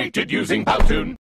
created using PowToon.